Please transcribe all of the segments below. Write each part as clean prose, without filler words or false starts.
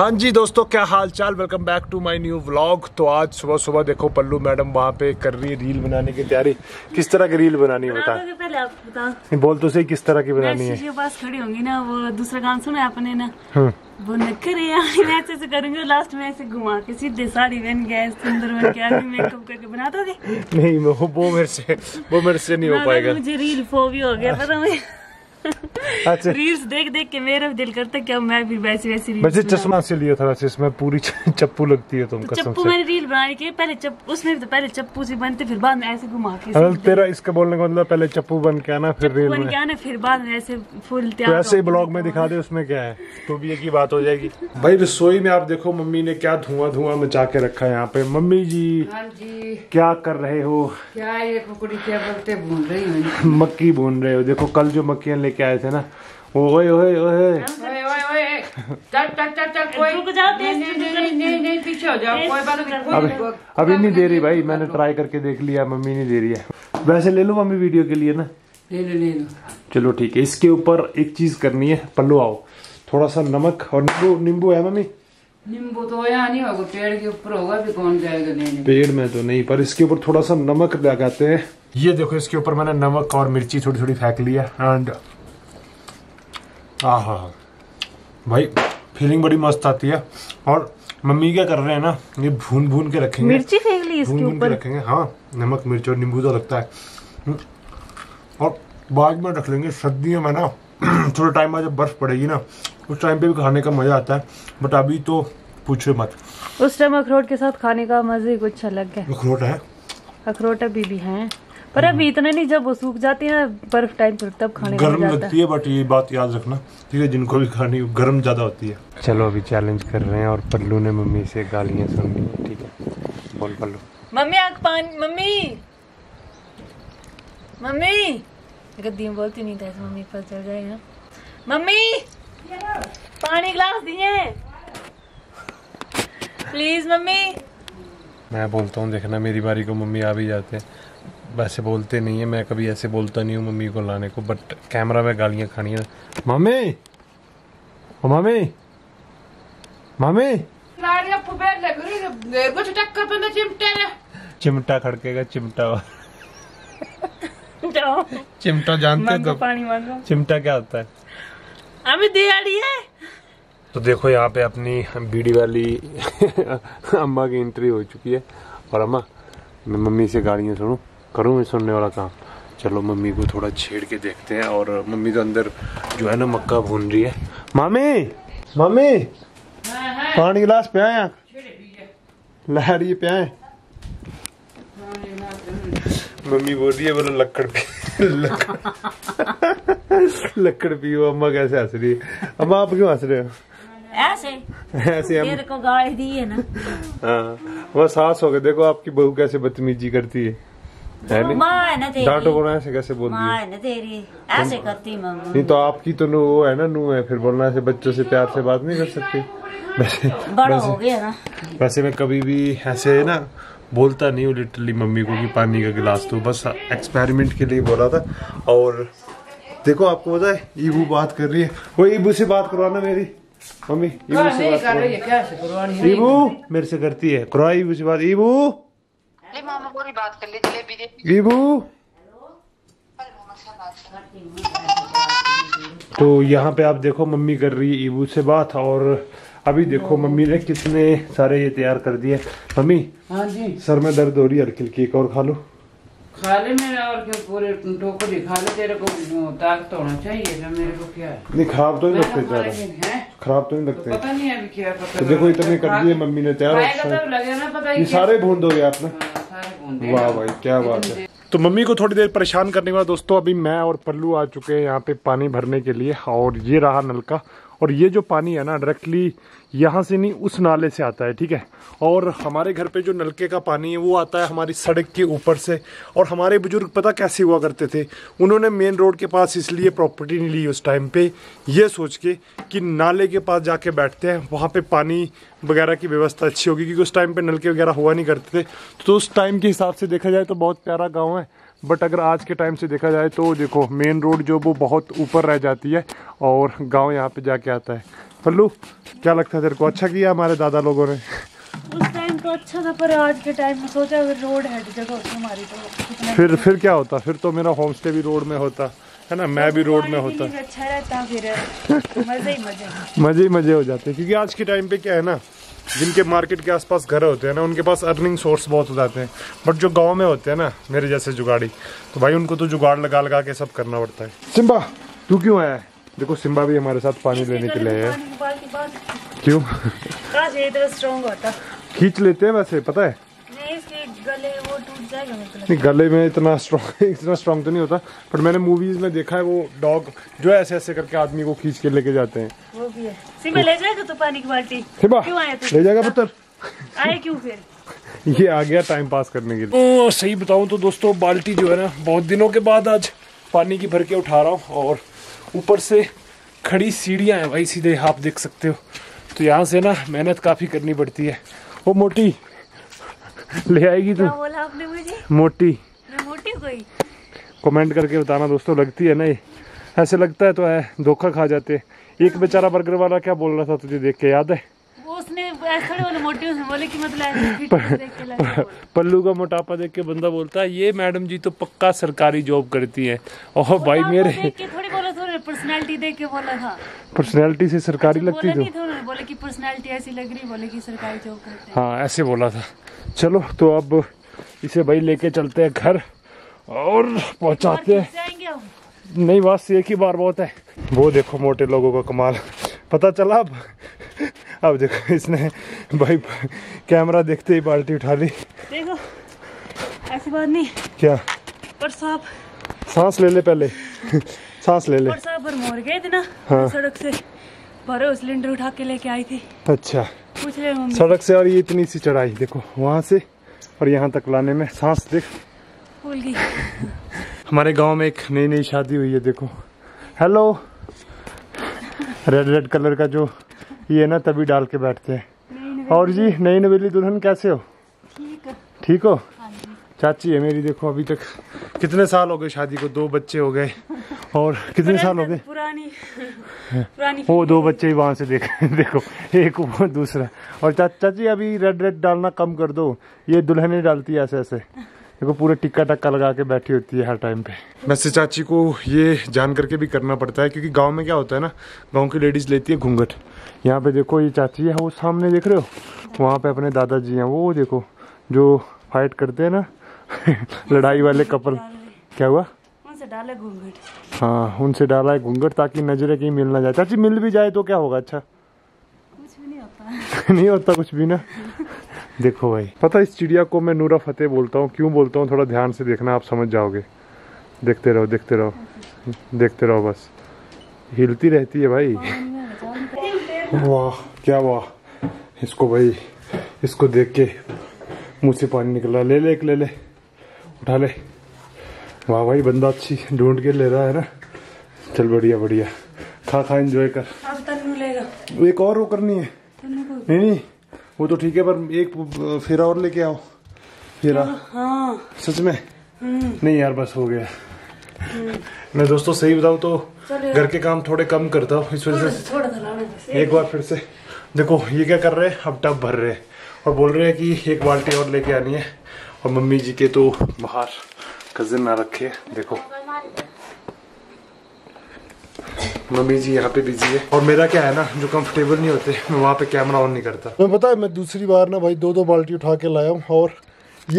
हाँ जी दोस्तों, क्या हाल चाल। Welcome back to my new vlog. तो आज सुबह सुबह देखो पल्लू मैडम वहाँ पे कर रही है रील बनाने की तैयारी। किस तरह की रील बनानी है बता, बोल तो सही, किस तरह की बनानी है। के पास खड़ी होंगी ना, वो दूसरा गाना सुना आपने ना, वो ऐसे से करूंगी, लास्ट में ऐसे घुमा के सीधे साड़ी बन गया, सुंदर बन गया, मेकअप करके बना दोगे। नहीं वो मेरे से नहीं हो पाएगा, मुझे रील फोबिया हो गया पता है। अच्छा रील्स देख के मेरा दिल करता है क्या मैं भी वैसी चश्मा से लिया था, इसमें पूरी चप्पू लगती है तुम, तो चप्पू मैंने रील बनाने के पहले उसमें भी तो पहले चप्पू से बनते, फिर बाद में ऐसे घुमा के तेरा, इसका बोलने का मतलब पहले चप्पू बन के आना, फिर रील बन के आना, फिर बाद में ऐसे फुल तैयार। वैसे ही ब्लॉग में दिखा दे, उसमें क्या है, तो भी एक ही बात हो जाएगी भाई। रसोई में आप देखो मम्मी ने क्या धुआं मचा के रखा है यहाँ पे। मम्मी जी क्या कर रहे हो, क्या ये पकौड़ी क्या बोलते, भून रही हो, मक्की भून रहे हो। देखो कल जो मक्की लेके आए थे ना, ओए नहीं पीछे हो जाओ, कोई बात नहीं। अभी नहीं दे रही भाई, मैंने ट्राई करके देख लिया, मम्मी नहीं दे रही है। वैसे ले लो मम्मी वीडियो के लिए ना, ले लो। चलो ठीक है। इसके ऊपर एक चीज करनी है पल्लू, आओ थोड़ा सा नमक और नींबू है मम्मी, नींबू तो यहाँ नहीं होगा, पेड़ के ऊपर होगा, भी कौन जाएगा लेने, पेड़ में तो नहीं, पर इसके ऊपर थोड़ा सा नमक लगाते हैं। ये देखो इसके ऊपर मैंने नमक और मिर्ची थोड़ी थोड़ी फेंक लिया, एंड आहा भाई फीलिंग बड़ी मस्त आती है। और मम्मी क्या कर रहे हैं ना, ये भून के रखेंगे, मिर्ची फेंक ली इसके ऊपर रखेंगे, हाँ नमक मिर्च और नींबू तो लगता है, और बाद में रख लेंगे। सर्दियों में ना थोड़ा टाइम बाद जब बर्फ पड़ेगी ना, उस टाइम पे भी खाने का मजा आता है, बट अभी तो पूछो मत, उस टाइम अखरोट के साथ खाने का मजा ही कुछ अलग है। अखरोट अभी भी हैं, पर अभी इतने नहीं, जब वो सूख जाती है बर्फ टाइम पर तब खाने गर्म लगती है, बट ये बात याद रखना ठीक है, जिनको भी खानी गर्म ज्यादा होती है। चलो अभी चैलेंज कर रहे हैं, और पल्लू ने मम्मी से गालियाँ सुन ली है, ठीक है। बोल पल्लू, मम्मी आग पान, मम्मी गद्दी में बोलती नहीं था, मम्मी पर चल जाएगा, मम्मी पानी गिलास दिए प्लीज मम्मी। मैं बोलता हूँ, देखना मेरी बारी को मम्मी आ भी जाते हैं, वैसे बोलते नहीं है, मैं कभी ऐसे बोलता नहीं हूँ मम्मी को लाने को, बट कैमरा में गालियाँ खानी है। मम्मी ओ मम्मी मम्मी, चिमटा खड़केगा, चिमटा जानते हो तो, चिमटा क्या होता है। अभी तो देखो यहाँ पे अपनी बीड़ी वाली अम्मा की एंट्री हो चुकी है, और अम्मा मैं मम्मी से गालियाँ करूँ, मैं सुनने वाला काम। चलो मम्मी को थोड़ा छेड़ के देखते हैं, और मम्मी तो अंदर जो है ना मक्का भून रही है। मामी पानी गिलास पिया, लहरिए पिया। मम्मी बोल रही है बोलो लकड़ पी लकड़ पियो। अम्मा कैसे हंस रही है, अम्मा आप क्यों हंस रहे हो ऐसे मेरे को गाली दी है ना। हाँ सास हो गए, देखो आपकी बहू कैसे बदतमीजी करती है, डांटो बोलना ऐसे कैसे बोल रही ऐसे करती मम्मी। नहीं तो आपकी तो वो है ना नूह है, फिर बोलना ऐसे बच्चों से प्यार से बात नहीं कर सकती। बड़ा हो गया ना, वैसे मैं कभी भी ऐसे ना बोलता नहीं हूँ लिटरली मम्मी को कि पानी का गिलास, तो बस एक्सपेरिमेंट के लिए बोला था। और देखो आपको पता है ईबू बात कर रही है, वो ईबू से बात करवाना मेरी मम्मी, ईबू से बात करवानी, ईबू मेरे से करती है, करवा ईबू से बात, ईबू ईबू। तो यहाँ पे आप देखो मम्मी कर रही है ईबू से बात, और अभी देखो मम्मी ने कितने सारे ये तैयार कर दिए। मम्मी हाँ जी, सर में दर्द हो रही है, हल्की हल्की एक और खा लो, खा ले मेरा, और क्या पूरे टोकरी खा ले, तेरे को दाग तो होना चाहिए ना, मेरे को क्या है, नहीं खराब तो नहीं लगते ज्यादा, खराब तो नहीं लगते, पता नहीं अभी क्या पता। तो देखो इतने कर दिए मम्मी ने तैयार, ये सारे भून दोगे आपने, वाह भाई क्या बात है। तो मम्मी को थोड़ी देर परेशान करने के बाद दोस्तों अभी मैं और पल्लू आ चुके हैं यहाँ पे पानी भरने के लिए, और ये रहा नलका, और ये जो पानी है ना डायरेक्टली यहाँ से नहीं उस नाले से आता है, ठीक है। और हमारे घर पे जो नलके का पानी है वो आता है हमारी सड़क के ऊपर से, और हमारे बुजुर्ग पता कैसे हुआ करते थे, उन्होंने मेन रोड के पास इसलिए प्रॉपर्टी नहीं ली उस टाइम पे, ये सोच के कि नाले के पास जाके बैठते हैं, वहाँ पे पानी वगैरह की व्यवस्था अच्छी होगी, क्योंकि उस टाइम पर नलके वगैरह हुआ नहीं करते थे। तो उस टाइम के हिसाब से देखा जाए तो बहुत प्यारा गाँव है, बट अगर आज के टाइम से देखा जाए तो देखो मेन रोड जो वो बहुत ऊपर रह जाती है, और गांव यहाँ पे जाके आता है। पल्लू क्या लगता है तेरे को, अच्छा किया हमारे दादा लोगों ने? उस टाइम तो अच्छा था, पर आज के टाइम में सोचा अगर रोड है जगह हमारी तो फिर क्या होता, फिर तो मेरा होम स्टे भी रोड में होता है ना, मैं भी रोड में होता, अच्छा रहता, फिर मजे ही मजे हो जाते। क्योंकि आज के टाइम पे क्या है ना, जिनके मार्केट के आसपास घर होते हैं ना, उनके पास अर्निंग सोर्स बहुत हो जाते हैं, बट जो गांव में होते हैं ना मेरे जैसे जुगाड़ी, तो भाई उनको तो जुगाड़ लगा लगा के सब करना पड़ता है। सिम्बा तू क्यों आया है? देखो सिम्बा भी हमारे साथ पानी लेने के लिए आया है। क्यों खींच लेते हैं वैसे, पता है गले वो टूट जाएगा, नहीं गले में इतना स्ट्रॉन्ग तो नहीं होता, पर मैंने मूवीज में देखा है वो डॉग जो ऐसे ऐसे करके आदमी को खींच के लेके जाते हैं। वो भी है। सिम्बा ले जाएगा तो पानी की बाल्टी, क्यों आया तू? ले जाएगा पुत्र, आए क्यों फिर? ये आ गया टाइम पास करने के लिए। ओ, सही बताऊं तो दोस्तों बाल्टी जो है ना बहुत दिनों के बाद आज पानी की भर के उठा रहा हूँ, और ऊपर से खड़ी सीढ़ियाँ हैं भाई, सीधे आप देख सकते हो, तो यहाँ से ना मेहनत काफी करनी पड़ती है। वो मोटी ले आएगी तू, बोला आपने मुझे मोटी, मैं मोटी कोई? कमेंट करके बताना दोस्तों, लगती है ना ये, ऐसे लगता है तो है, धोखा खा जाते हैं। एक बेचारा बर्गर वाला क्या बोल रहा था तुझे देख के, याद है? वो उसने वाले मोटी बोले कि मतलब पल्लू का मोटापा देख के बंदा बोलता है ये मैडम जी तो पक्का सरकारी जॉब करती है, और भाई मेरे पर्सनैलिटी देख के बोला था, पर्सनैलिटी से सरकारी लगती है, बोले कि पर्सनैलिटी ऐसी लग रही, बोले कि सरकारी जॉब करती है, हाँ ऐसे बोला था। चलो तो अब इसे भाई लेके चलते हैं घर और पहुंचाते हैं। नहीं बस एक ही बार बहुत है। वो देखो मोटे लोगों का कमाल, पता चला अब देखो इसने भाई कैमरा देखते ही बाल्टी उठा ली। देखो ऐसी बात नहीं क्या, पर साहब सांस ले ले पहले सांस ले ले, पर साहब पर मोर गए थे ना, हाँ। सड़क से भरो सिलेंडर उठा के लेके आई थी। अच्छा सड़क से, और ये इतनी सी चढ़ाई देखो वहाँ से और यहाँ तक लाने में, सांस देख फूल गई। हमारे गांव में एक नई नई शादी हुई है, देखो हेलो रेड कलर का जो ये ना तभी डाल के बैठते हैं। और जी नई नवेली दुल्हन कैसे हो? ठीक हो? चाची है मेरी, देखो अभी तक कितने साल हो गए शादी को, दो बच्चे हो गए, और कितने साल हो गए पुरानी वो दो बच्चे ही वहाँ से देखो एक वो दूसरा। और चाची अभी रेड डालना कम कर दो, ये दुल्हने डालती है ऐसे ऐसे, देखो पूरे टिक्का लगा के बैठी होती है हर टाइम पे। वैसे चाची को ये जान करके भी करना पड़ता है, क्योंकि गाँव में क्या होता है ना, गाँव की लेडीज लेती है घूंघट। यहाँ पे देखो ये चाची है, वो सामने देख रहे हो, वहाँ पे अपने दादाजी है, वो देखो जो फाइट करते है ना लड़ाई वाले कपल, क्या हुआ उनसे डाला घूंघट, हाँ उनसे डाला है घूंघट ताकि नजरें कहीं मिल ना जाए। चाची मिल भी जाए तो क्या होगा? अच्छा कुछ भी नहीं होता नहीं होता कुछ भी ना देखो भाई, पता इस चिड़िया को मैं नूरा फतेह बोलता हूँ, क्यों बोलता हूँ थोड़ा ध्यान से देखना, आप समझ जाओगे। देखते रहो बस, हिलती रहती है भाई। वाह क्या वाह, इसको भाई इसको देख के मुँह से पानी निकला। ले ले उठा ले, वाह भाई बंदा अच्छी ढूंढ के ले रहा है ना। चल बढ़िया खा एंजॉय कर। अब तन्नू लेगा, एक और वो करनी है, नहीं वो तो ठीक है, पर एक फेरा और लेके आओ फेरा, हाँ। सच में नहीं यार बस हो गया। मैं दोस्तों सही बताऊँ तो घर के काम थोड़े कम करता हूँ, इस वजह से एक बार फिर से देखो ये क्या कर रहे हैं, अब टब भर रहे हैं और बोल रहे हैं कि एक बाल्टी और लेके आनी है, और मम्मी जी के तो बाहर कज़न ना रखे। देखो मम्मी जी यहाँ पे बिजी है, और मेरा क्या है ना जो कंफर्टेबल नहीं होते मैं वहाँ पे कैमरा ऑन नहीं करता। मैं पता है मैं दूसरी बार ना भाई दो बाल्टी उठा के लाया हूँ, और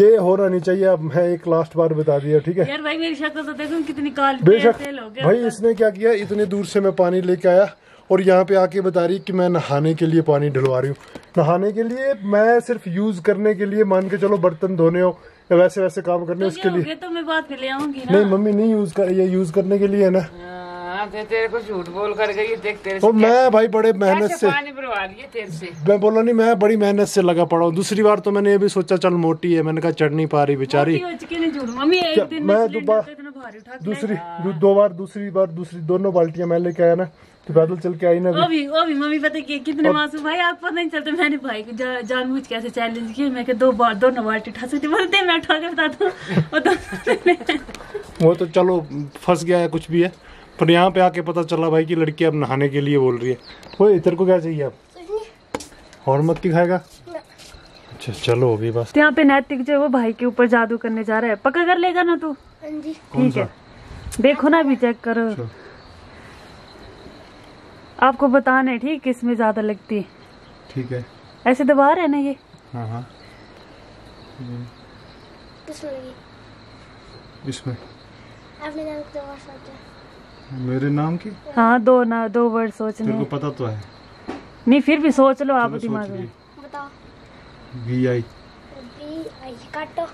ये होना नहीं चाहिए, अब मैं एक लास्ट बार बता दिया ठीक है। यार भाई मेरी शक्ल तो देखो कितनी काली, बेशक भाई इसने क्या किया, इतने दूर से मैं पानी लेके आया और यहाँ पे आके बता रही कि मैं नहाने के लिए पानी डलवा रही हूँ। नहाने के लिए मैं सिर्फ यूज करने के लिए, मान के चलो बर्तन धोने हो या वैसे काम करने, तो उसके लिए तो मैं बात ले आऊंगी ना। नहीं मम्मी नहीं यूज कर, ये यूज करने के लिए है ना। तेरे को झूठ बोल कर गई, देख तेरे से मैं भाई बड़े मेहनत से पानी भरवा लिए तेरे से, मैं बोला नहीं मैं बड़ी मेहनत से लगा पड़ा हूँ। दूसरी बार तो मैंने ये भी सोचा चल मोटी है, मैंने कहा चढ़ नहीं पा रही बेचारी, मैं दूसरी बार दोनों बाल्टियाँ मैं लेके आया ना, तो पैदल चल के आई ना वो भी मम्मी पता है कितने मासूम भाई, आप पता नहीं चलते। मैंने भाई को जानबूझ कैसे चैलेंज किया, मैं दोनों बाल्टी उठा सकती, बोलते मैं उठा के बता दूं वो तो चलो फंस गया है कुछ भी है, पर यहाँ पे आके पता चला भाई कि लड़की अब नहाने के लिए बोल रही है। ओए तेरे को क्या चाहिए अब? और मक्खी खाएगा? अच्छा चलो अभी बस। यहाँ पे नैतिक जो है वो भाई के ऊपर जादू करने जा रहा है। पक्का कर लेगा ना तू? ठीक है, देखो ना अभी चेक करो, आपको बताना है ठीक किसमें ज्यादा लगती है। ठीक है, ऐसे दबा रहे ना ये। हाँ हाँ इसमें आपने नाम दो बार सोचा। मेरे नाम की? हाँ दो वर्ड सोचने। तेरे को पता तो है। नहीं फिर भी सोच लो आप दिमाग में। बताओ। बी आई काटो।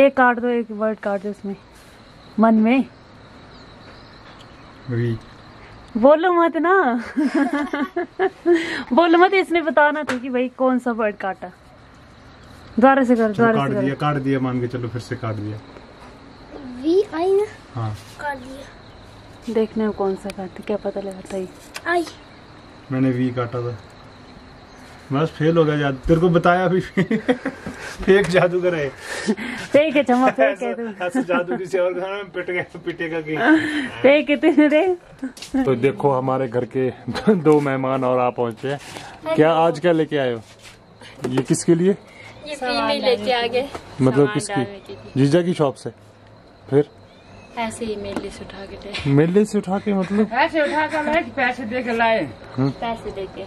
एक काट दो, एक वर्ड काट दो इसमें मन में। वी बोलो मत ना बोलो मत, इसने बताना था कि भाई कौन सा वर्ड काटा। दोबारा से कर, दोबारा से कर। काट दिया मान के चलो, फिर से काट दिया। वी आई ना? हाँ काट दिया। देखने में कौन सा काटा, क्या पता लगाता है। आई मैंने वी काटा था, बस फेल हो गया जादू। तेरे को बताया अभी फेक जादूगर है। फेक है चम्मा, फेक है तू। ऐसे जादू किसी और घर में पिट गया, पिटेगा कि फेक है तेरे रे। तो देखो हमारे घर के दो मेहमान और आप पहुंचे हैं। क्या आज क्या लेके आए हो? ये किसके लिए? ये फ्री में लेके आ गए। मतलब किसकी? जीजा की शॉप से। फिर ऐसे ही मेले से उठा के मतलब ऐसे उठा के लाए, पैसे दे के लाए, पैसे दे के।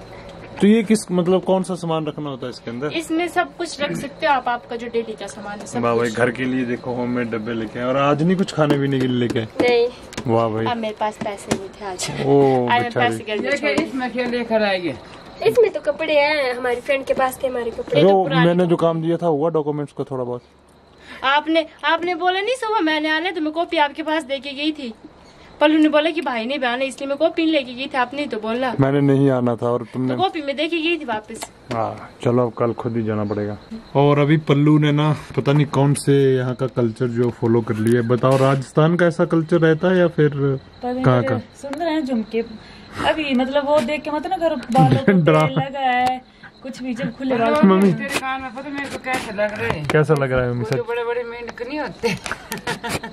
तो ये किस मतलब कौन सा सामान रखना होता है इसके अंदर? इसमें सब कुछ रख सकते हो आप, आपका जो डेली का सामान है सब। वाह भाई, घर के लिए देखो होममेड डब्बे लेके आए। और आज नहीं कुछ खाने पीने के लिए लेके आए? नहीं। वाह भाई, अब मेरे पास पैसे नहीं थे आज। ओह बेचारे, इसमें क्या लेकर आएंगे? इसमें तो कपड़े हैं, हमारी फ्रेंड के पास थे हमारे कपड़े। मैंने जो काम दिया था हुआ डॉक्यूमेंट्स का थोड़ा बहुत? आपने बोला नहीं सुबह मैंने आना, तो मैं कॉपी आपके पास देके गई थी। पल्लू ने बोला कि भाई ने भी आना, इसलिए मैं कॉपी लेके गई थी। आपने तो बोला मैंने नहीं आना था, और तुमने तो कॉपी में देके गई थी वापस। हाँ चलो, अब कल खुद ही जाना पड़ेगा। और अभी पल्लू ने ना पता नहीं कौन से यहाँ का कल्चर जो फॉलो कर लिया। बताओ राजस्थान का ऐसा कल्चर रहता है या फिर कहाँ का? सुन रहे हैं झुमके अभी, मतलब वो देख के मतलब ना घर बालों लगा है कुछ भी, जब खुले मम्मी तेरे कान में पता मेरे को कैसा लग रहा है, कैसा लग रहा है मम्मी? बड़े बड़े मेंढक नहीं होते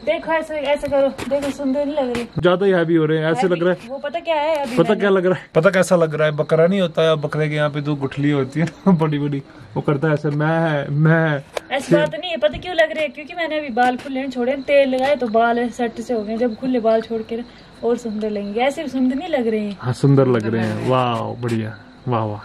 देखो ऐसे ऐसे करो, देखो सुंदर नहीं लग रही, ज्यादा ही हैवी हो रहे हैं, ऐसे लग रहा है। वो पता क्या है अभी, पता क्या लग रहा है, पता कैसा लग रहा है? बकरा नहीं होता है, बकरे के यहाँ पे दो गुठली होती है बड़ी बड़ी, वो करता है ऐसे। मैं ऐसी बात नहीं है, पता क्यों लग रही है? क्योंकि मैंने अभी बाल खुले छोड़े, तेल लगाए तो बाल सेट से हो गए। जब खुले बाल छोड़ के और सुंदर लगेंगे, ऐसे सुंदर नहीं लग रहे हैं। हाँ सुंदर लग रहे हैं, वाह बढ़िया, वाह वाह।